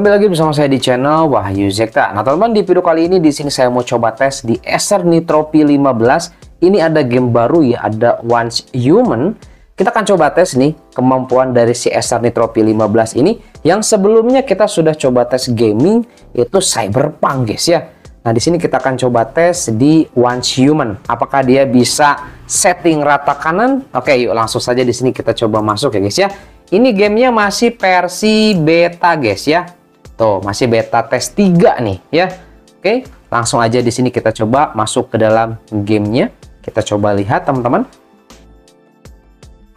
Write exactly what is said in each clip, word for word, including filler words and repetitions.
Kembali lagi bersama saya di channel Wahyu Zekta. Nah teman-teman, di video kali ini di sini saya mau coba tes di Acer Nitro V lima belas. Ini ada game baru ya, ada Once Human. Kita akan coba tes nih kemampuan dari si Acer Nitro V lima belas ini, yang sebelumnya kita sudah coba tes gaming itu Cyberpunk guys ya. Nah di sini kita akan coba tes di Once Human, apakah dia bisa setting rata kanan. Oke, yuk langsung saja di sini kita coba masuk ya guys ya. Ini gamenya masih versi beta guys ya. Tuh, masih beta tes tiga nih ya. Oke, langsung aja di sini kita coba masuk ke dalam gamenya. Kita coba lihat teman-teman,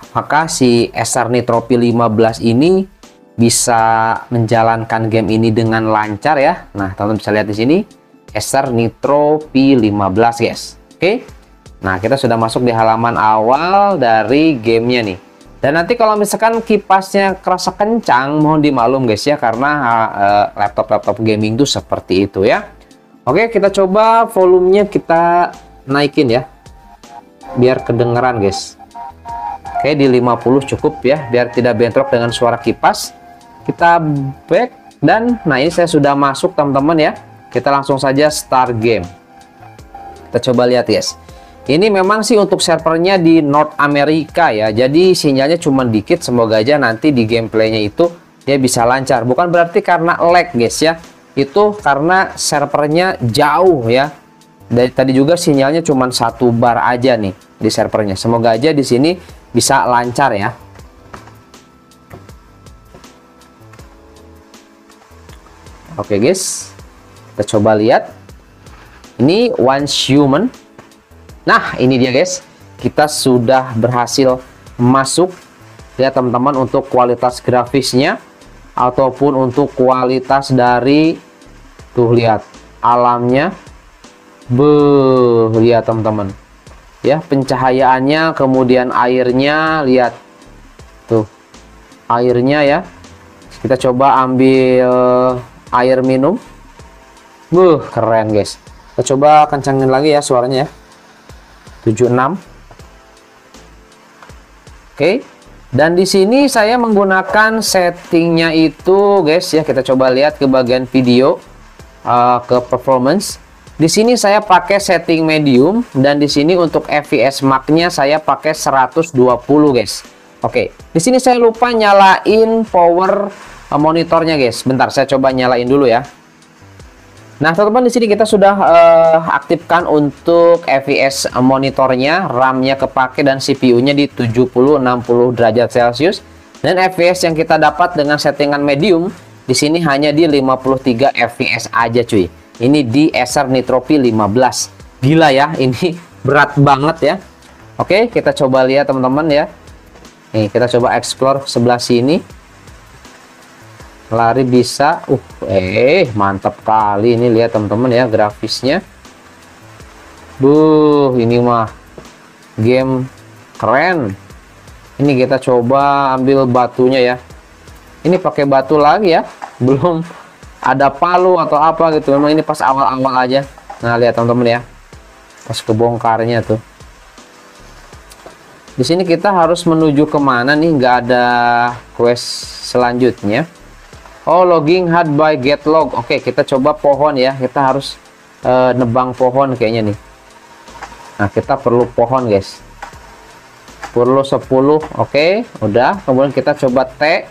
apakah si Acer Nitro V lima belas ini bisa menjalankan game ini dengan lancar ya. Nah, teman-teman bisa lihat di sini Acer Nitro V lima belas guys. Oke. Nah, kita sudah masuk di halaman awal dari gamenya nih. Dan nanti kalau misalkan kipasnya kerasa kencang, mohon dimaklum guys ya, karena laptop-laptop uh, gaming itu seperti itu ya. Oke, kita coba volumenya kita naikin ya, biar kedengeran guys. Oke, di lima puluh cukup ya, biar tidak bentrok dengan suara kipas. Kita back, dan nah ini saya sudah masuk teman-teman ya. Kita langsung saja start game. Kita coba lihat guys. Ini memang sih untuk servernya di North America ya, jadi sinyalnya cuma dikit. Semoga aja nanti di gameplaynya itu dia bisa lancar. Bukan berarti karena lag guys ya, itu karena servernya jauh ya. Dari tadi juga sinyalnya cuma satu bar aja nih di servernya. Semoga aja di sini bisa lancar ya. Oke guys, kita coba lihat. Ini Once Human. Nah ini dia guys, kita sudah berhasil masuk ya teman-teman, untuk kualitas grafisnya ataupun untuk kualitas dari, tuh lihat alamnya, beuh lihat teman-teman ya, pencahayaannya, kemudian airnya, lihat tuh airnya ya. Kita coba ambil air minum, beuh keren guys. Kita coba kencangin lagi ya suaranya ya, tujuh puluh enam. Oke, dan di sini saya menggunakan settingnya itu guys ya. Kita coba lihat ke bagian video, uh, ke performance. Di sini saya pakai setting medium, dan di sini untuk F P S marknya saya pakai seratus dua puluh guys. Oke, di sini saya lupa nyalain power monitornya guys. Bentar, saya coba nyalain dulu ya. Nah teman-teman, di sini kita sudah uh, aktifkan untuk F P S monitornya, RAM-nya kepake, dan C P U-nya di tujuh puluh sampai enam puluh derajat Celcius. Dan F P S yang kita dapat dengan settingan medium di sini hanya di lima puluh tiga F P S aja cuy. Ini di Acer Nitro V lima belas. Gila ya, ini berat banget ya. Oke, kita coba lihat teman-teman ya. Nih, kita coba explore sebelah sini. Lari bisa, uh, eh mantap kali ini, lihat teman-teman ya grafisnya. Buh, ini mah game keren. Ini kita coba ambil batunya ya. Ini pakai batu lagi ya, belum ada palu atau apa gitu. Memang ini pas awal-awal aja. Nah lihat teman-teman ya, pas kebongkarnya tuh. Di sini kita harus menuju kemana nih? Nggak ada quest selanjutnya. Oh, logging hard by get log. Oke, kita coba pohon ya. Kita harus uh, nebang pohon kayaknya nih. Nah, kita perlu pohon guys. Perlu sepuluh. Oke, udah. Kemudian kita coba T.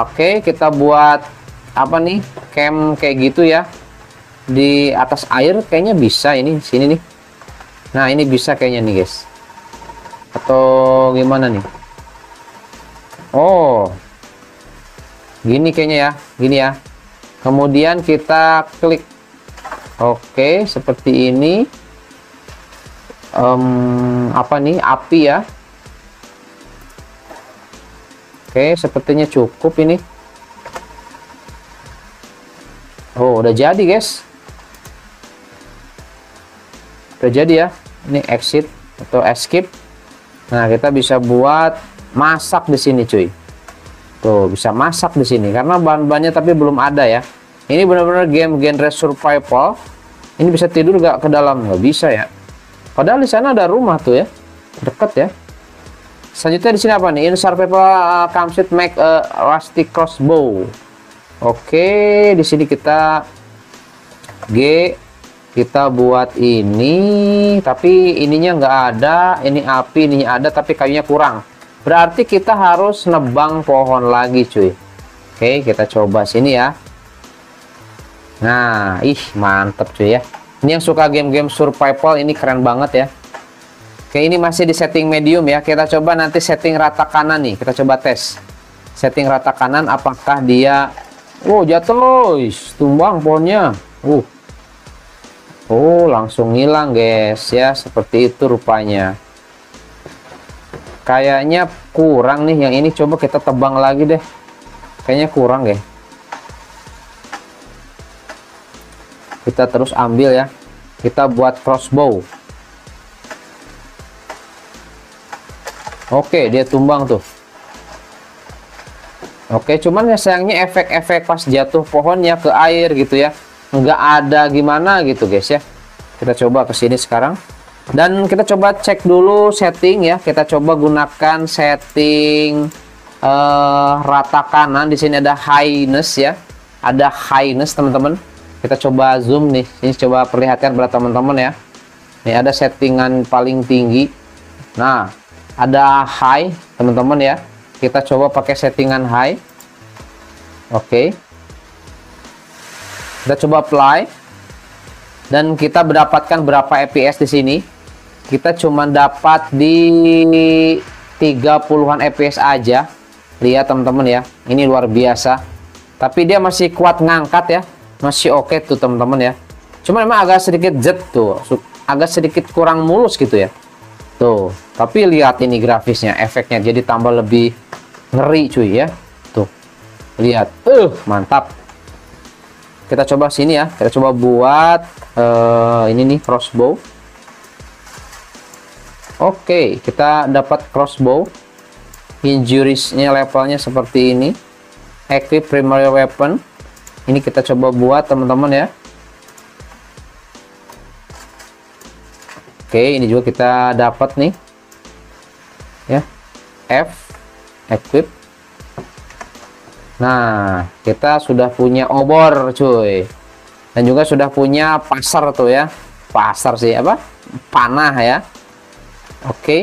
Oke, kita buat apa nih? Camp kayak gitu ya. Di atas air kayaknya bisa ini, sini nih. Nah, ini bisa kayaknya nih guys. Atau gimana nih? Oh, gini kayaknya ya, gini ya. Kemudian kita klik, oke, seperti ini. Um, apa nih, api ya? Oke, sepertinya cukup ini. Oh, udah jadi guys. Udah jadi ya. Ini exit atau escape. Nah, kita bisa buat masak di sini cuy. Tuh, bisa masak di sini karena bahan-bahannya tapi belum ada ya. Ini benar-benar game genre survival. Ini bisa tidur nggak ke dalam? Nggak bisa ya. Padahal di sana ada rumah tuh ya, deket ya. Selanjutnya di sini apa nih? In survival uh, comes it make a rusty crossbow. Oke, di sini kita G, kita buat ini, tapi ininya nggak ada, ini api, ini ada, tapi kayunya kurang. Berarti kita harus nebang pohon lagi, cuy. Oke, kita coba sini ya. Nah, ih mantep cuy ya. Ini yang suka game-game survival, ini keren banget ya. Oke, ini masih di setting medium ya. Kita coba nanti setting rata kanan nih. Kita coba tes. Setting rata kanan apakah dia... Oh, jatuh loh. Tumbang pohonnya. Uh. Oh, langsung hilang guys ya. Seperti itu rupanya. Kayaknya kurang nih yang ini, coba kita tebang lagi deh. Kayaknya kurang deh. Kita terus ambil ya. Kita buat crossbow. Oke, dia tumbang tuh. Oke, cuman ya sayangnya efek-efek pas jatuh pohonnya ke air gitu ya. Nggak ada gimana gitu guys ya. Kita coba ke sini sekarang. Dan kita coba cek dulu setting ya. Kita coba gunakan setting uh, rata kanan. Di sini ada highness ya. Ada highness teman-teman. Kita coba zoom nih. Ini coba perlihatkan pada teman-teman ya. Ini ada settingan paling tinggi. Nah, ada high teman-teman ya. Kita coba pakai settingan high. Oke. Kita coba apply. Dan kita mendapatkan berapa F P S di sini? Kita cuma dapat di tiga puluhan F P S aja. Lihat teman-teman ya, ini luar biasa. Tapi dia masih kuat ngangkat ya, masih oke tuh teman-teman ya. Cuma memang agak sedikit jet tuh, agak sedikit kurang mulus gitu ya. Tuh, tapi lihat ini grafisnya, efeknya jadi tambah lebih ngeri cuy ya. Tuh, lihat, uh mantap. Kita coba sini ya, kita coba buat uh, ini nih crossbow. Oke, okay, kita dapat crossbow. Injuriesnya levelnya seperti ini. Equip primary weapon. Ini kita coba buat teman-teman ya. Oke, ini juga kita dapat nih. Ya. F equip. Nah, kita sudah punya obor, cuy. Dan juga sudah punya pasar tuh ya. Pasar sih apa? Panah ya. Oke, okay.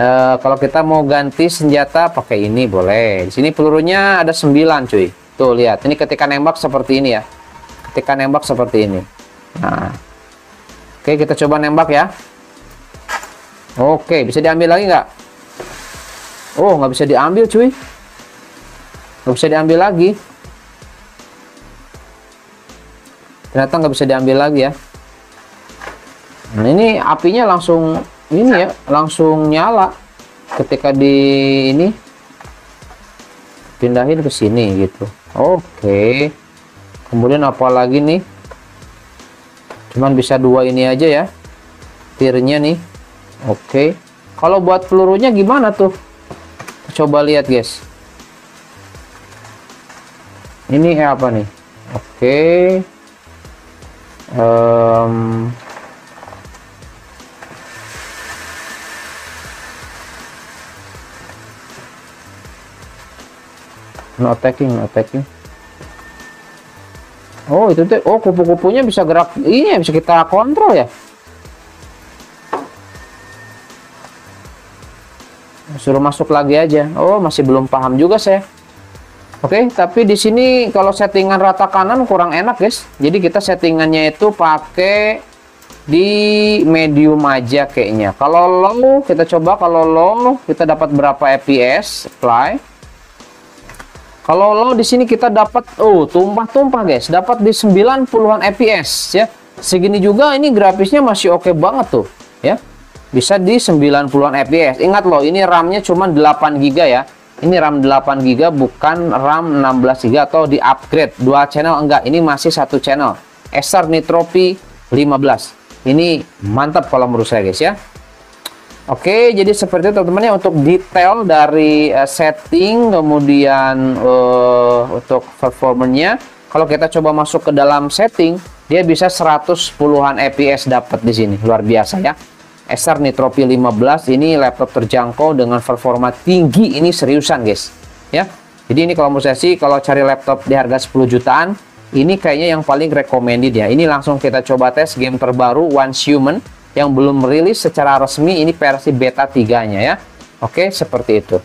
uh, kalau kita mau ganti senjata pakai ini boleh. Di sini pelurunya ada sembilan cuy. Tuh lihat, ini ketika nembak seperti ini ya. Ketika nembak seperti ini. Nah, oke okay, kita coba nembak ya. Oke, okay, bisa diambil lagi nggak? Oh, nggak bisa diambil cuy. Nggak bisa diambil lagi. Ternyata nggak bisa diambil lagi ya. Nah, ini apinya langsung ini ya, langsung nyala ketika di ini pindahin ke sini gitu. Oke. Kemudian apalagi nih? Cuman bisa dua ini aja ya. Tirnya nih. Oke. Kalau buat pelurunya gimana tuh? Coba lihat, guys. Ini apa nih? Oke. Um, No attacking, no attacking. Oh itu tuh, oh kupu-kupunya bisa gerak, ini bisa kita kontrol ya. Suruh masuk lagi aja. Oh masih belum paham juga saya. Oke, okay, tapi di sini kalau settingan rata kanan kurang enak guys. Jadi kita settingannya itu pakai di medium aja kayaknya. Kalau low kita coba, kalau low kita dapat berapa F P S? Apply. Kalau low di sini kita dapat oh tumpah-tumpah guys, dapat di sembilan puluhan F P S ya. Segini juga ini grafisnya masih oke banget tuh ya. Bisa di sembilan puluhan F P S. Ingat loh, ini RAM-nya cuma delapan giga ya. Ini RAM delapan giga bukan RAM enam belas giga atau di upgrade dua channel enggak. Ini masih satu channel. Acer Nitro V lima belas. Ini mantap kalau menurut saya guys ya. Oke, jadi seperti itu teman-teman ya, untuk detail dari uh, setting, kemudian uh, untuk performanya. Kalau kita coba masuk ke dalam setting, dia bisa seratus sepuluhan F P S dapat di sini, luar biasa ya. Acer Nitro V lima belas ini laptop terjangkau dengan performa tinggi, ini seriusan guys ya. Jadi ini kalau menurut saya sih, kalau cari laptop di harga sepuluh jutaan, ini kayaknya yang paling recommended ya. Ini langsung kita coba tes game terbaru Once Human yang belum rilis secara resmi, ini versi beta tiga-nya ya. Oke, seperti itu.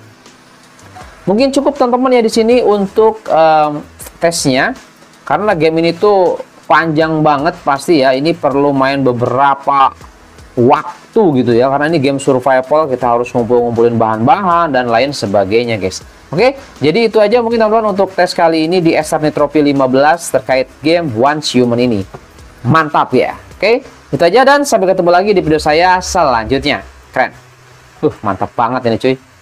Mungkin cukup teman-teman ya di sini untuk um, tesnya, karena game ini tuh panjang banget pasti ya. Ini perlu main beberapa waktu gitu ya, karena ini game survival, kita harus ngumpul-ngumpulin bahan-bahan dan lain sebagainya guys. Oke, jadi itu aja mungkin teman-teman untuk tes kali ini di Acer Nitro V lima belas terkait game Once Human ini. Mantap ya. Oke, itu aja dan sampai ketemu lagi di video saya selanjutnya. Keren. Uh, mantap banget ini cuy.